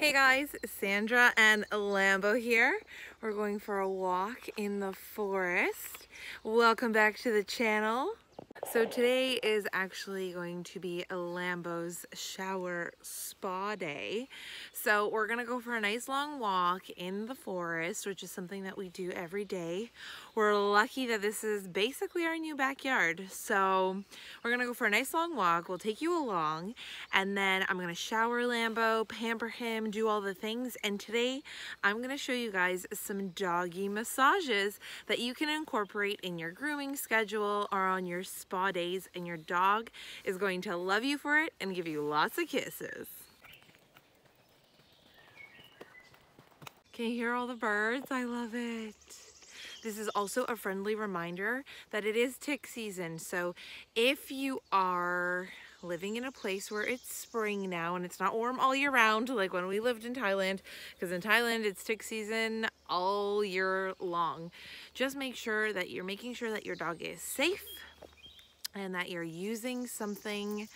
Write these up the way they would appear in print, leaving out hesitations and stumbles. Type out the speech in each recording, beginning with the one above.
Hey guys, Sandra and Lambo here. We're going for a walk in the forest. Welcome back to the channel. So today is actually going to be Lambo's shower spa day. So we're gonna go for a nice long walk in the forest, which is something that we do every day. We're lucky that this is basically our new backyard. So we're gonna go for a nice long walk. We'll take you along, and then I'm gonna shower Lambo, pamper him, do all the things. And today I'm gonna show you guys some doggy massages that you can incorporate in your grooming schedule or on your spa days, and your dog is going to love you for it and give you lots of kisses. Can you hear all the birds? I love it. This is also a friendly reminder that it is tick season. So if you are living in a place where it's spring now and it's not warm all year round like when we lived in Thailand, because in Thailand it's tick season all year long, just make sure that you're making sure that your dog is safe and that you're using something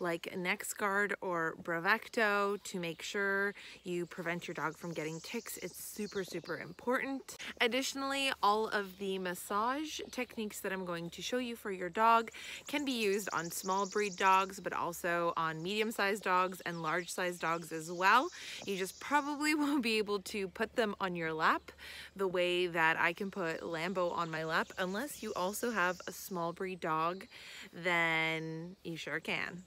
like Nexgard or Bravecto to make sure you prevent your dog from getting ticks. It's super, super important. Additionally, all of the massage techniques that I'm going to show you for your dog can be used on small breed dogs, but also on medium-sized dogs and large-sized dogs as well. You just probably won't be able to put them on your lap the way that I can put Lambo on my lap. Unless you also have a small breed dog, then you sure can.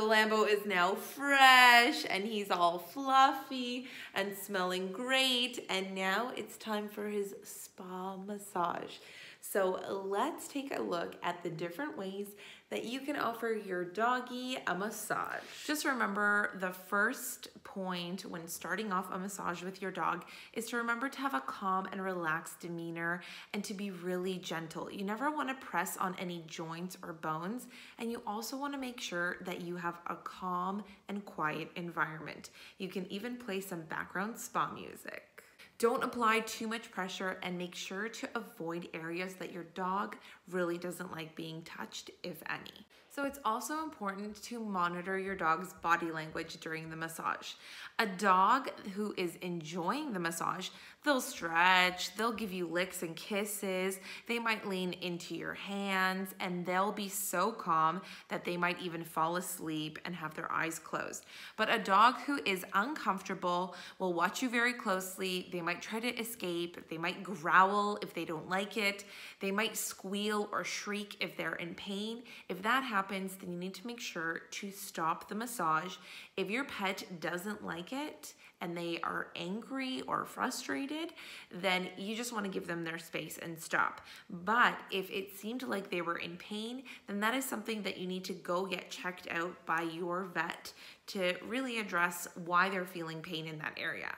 Lambo is now fresh and he's all fluffy and smelling great, and now it's time for his spa massage. So let's take a look at the different ways that you can offer your doggy a massage. Just remember, the first point when starting off a massage with your dog is to remember to have a calm and relaxed demeanor and to be really gentle. You never want to press on any joints or bones, and you also want to make sure that you have a calm and quiet environment. You can even play some background spa music. Don't apply too much pressure, and make sure to avoid areas that your dog really doesn't like being touched, if any. So it's also important to monitor your dog's body language during the massage. A dog who is enjoying the massage, they'll stretch, they'll give you licks and kisses, they might lean into your hands, and they'll be so calm that they might even fall asleep and have their eyes closed. But a dog who is uncomfortable will watch you very closely. They might try to escape, they might growl if they don't like it, they might squeal or shriek if they're in pain. If that happens, then you need to make sure to stop the massage. If your pet doesn't like it and they are angry or frustrated, then you just want to give them their space and stop. But if it seemed like they were in pain, then that is something that you need to go get checked out by your vet to really address why they're feeling pain in that area.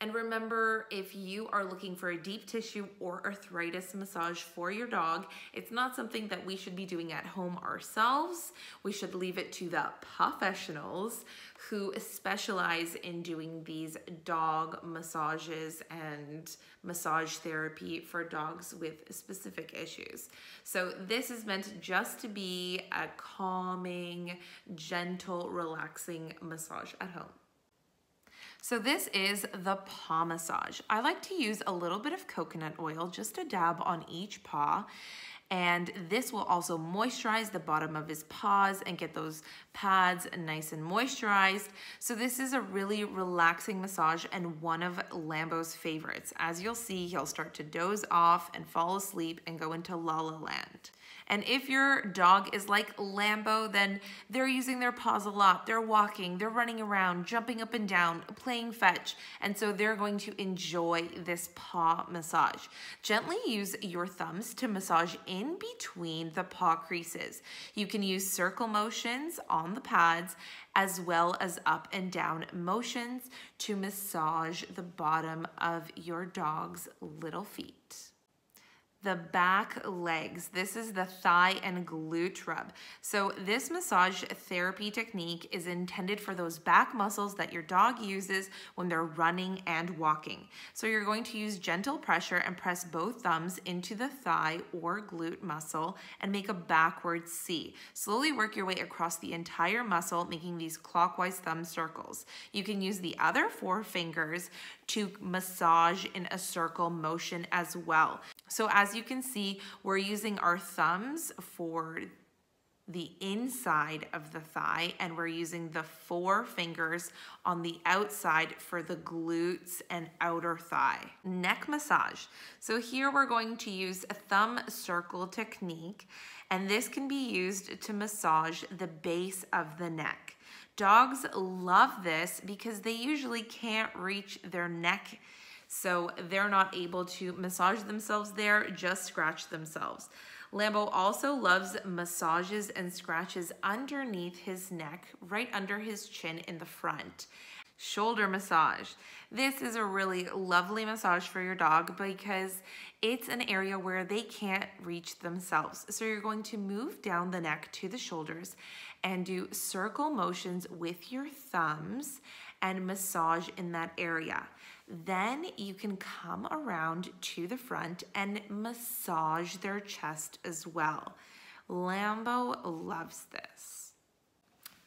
And remember, if you are looking for a deep tissue or arthritis massage for your dog, it's not something that we should be doing at home ourselves. We should leave it to the professionals who specialize in doing these dog massages and massage therapy for dogs with specific issues. So this is meant just to be a calming, gentle, relaxing massage at home. So this is the paw massage. I like to use a little bit of coconut oil, just a dab on each paw. And this will also moisturize the bottom of his paws and get those pads nice and moisturized. So this is a really relaxing massage and one of Lambo's favorites. As you'll see, he'll start to doze off and fall asleep and go into la la land. And if your dog is like Lambo, then they're using their paws a lot. They're walking, they're running around, jumping up and down, playing fetch. And so they're going to enjoy this paw massage. Gently use your thumbs to massage in between the paw creases. You can use circle motions on the pads as well as up and down motions to massage the bottom of your dog's little feet. The back legs. This is the thigh and glute rub. So this massage therapy technique is intended for those back muscles that your dog uses when they're running and walking. So you're going to use gentle pressure and press both thumbs into the thigh or glute muscle and make a backward C. Slowly work your way across the entire muscle, making these clockwise thumb circles. You can use the other four fingers to massage in a circle motion as well. So as you can see, we're using our thumbs for the inside of the thigh, and we're using the four fingers on the outside for the glutes and outer thigh. Neck massage. So here we're going to use a thumb circle technique, and this can be used to massage the base of the neck. Dogs love this because they usually can't reach their neck, so they're not able to massage themselves there, just scratch themselves. Lambo also loves massages and scratches underneath his neck, right under his chin in the front. Shoulder massage. This is a really lovely massage for your dog because it's an area where they can't reach themselves. So you're going to move down the neck to the shoulders and do circle motions with your thumbs and massage in that area. Then you can come around to the front and massage their chest as well. Lambo loves this.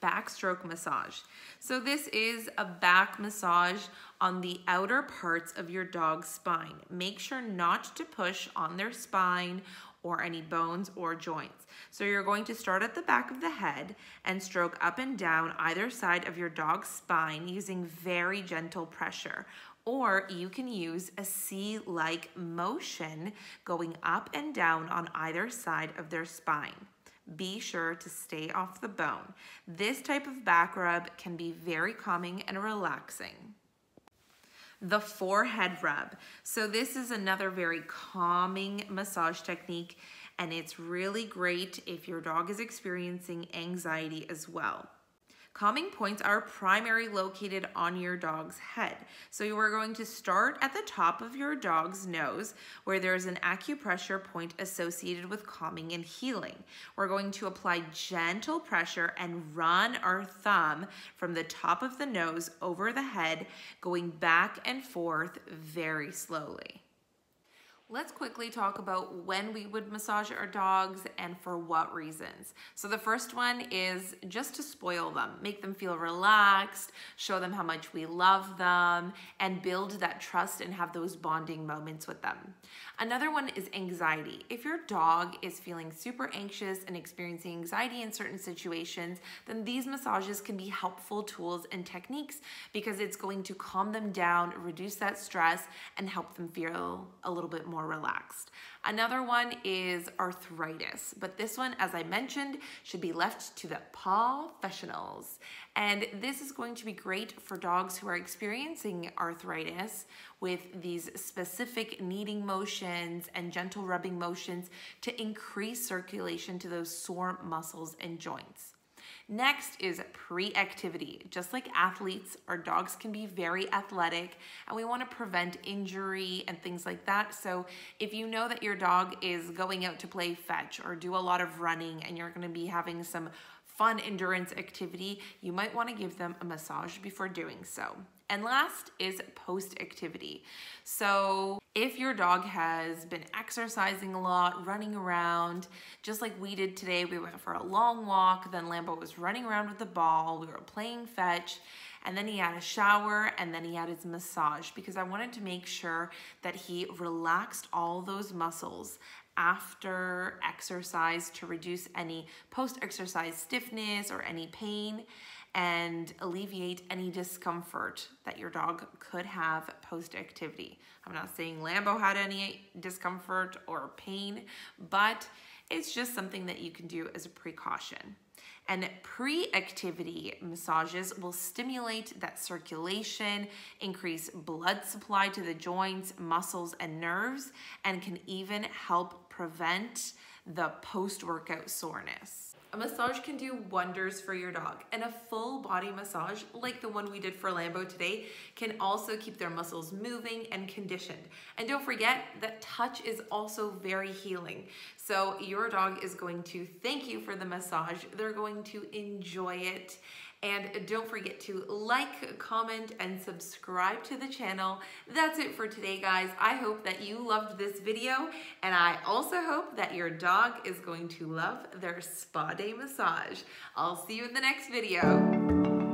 Backstroke massage. So this is a back massage on the outer parts of your dog's spine. Make sure not to push on their spine or any bones or joints. So you're going to start at the back of the head and stroke up and down either side of your dog's spine using very gentle pressure. Or you can use a C-like motion going up and down on either side of their spine. Be sure to stay off the bone. This type of back rub can be very calming and relaxing. The forehead rub. So this is another very calming massage technique, and it's really great if your dog is experiencing anxiety as well. Calming points are primarily located on your dog's head. So you are going to start at the top of your dog's nose, where there's an acupressure point associated with calming and healing. We're going to apply gentle pressure and run our thumb from the top of the nose over the head, going back and forth very slowly. Let's quickly talk about when we would massage our dogs and for what reasons. So the first one is just to spoil them, make them feel relaxed, show them how much we love them, and build that trust and have those bonding moments with them. Another one is anxiety. If your dog is feeling super anxious and experiencing anxiety in certain situations, then these massages can be helpful tools and techniques because it's going to calm them down, reduce that stress, and help them feel a little bit more relaxed. Another one is arthritis, but this one, as I mentioned, should be left to the paw professionals. And this is going to be great for dogs who are experiencing arthritis with these specific kneading motions and gentle rubbing motions to increase circulation to those sore muscles and joints. Next is pre-activity. Just like athletes, our dogs can be very athletic, and we want to prevent injury and things like that. So if you know that your dog is going out to play fetch or do a lot of running and you're going to be having some fun endurance activity, you might want to give them a massage before doing so. And last is post-activity. So if your dog has been exercising a lot, running around, just like we did today, we went for a long walk, then Lambo was running around with the ball, we were playing fetch, and then he had a shower, and then he had his massage, because I wanted to make sure that he relaxed all those muscles after exercise to reduce any post-exercise stiffness or any pain. and alleviate any discomfort that your dog could have post-activity. I'm not saying Lambo had any discomfort or pain, but it's just something that you can do as a precaution. And pre-activity massages will stimulate that circulation, increase blood supply to the joints, muscles, and nerves, and can even help prevent the post-workout soreness. A massage can do wonders for your dog, and a full body massage like the one we did for Lambo today can also keep their muscles moving and conditioned. And don't forget that touch is also very healing. So your dog is going to thank you for the massage. They're going to enjoy it. And don't forget to like, comment, and subscribe to the channel. That's it for today, guys. I hope that you loved this video, and I also hope that your dog is going to love their spa day massage. I'll see you in the next video.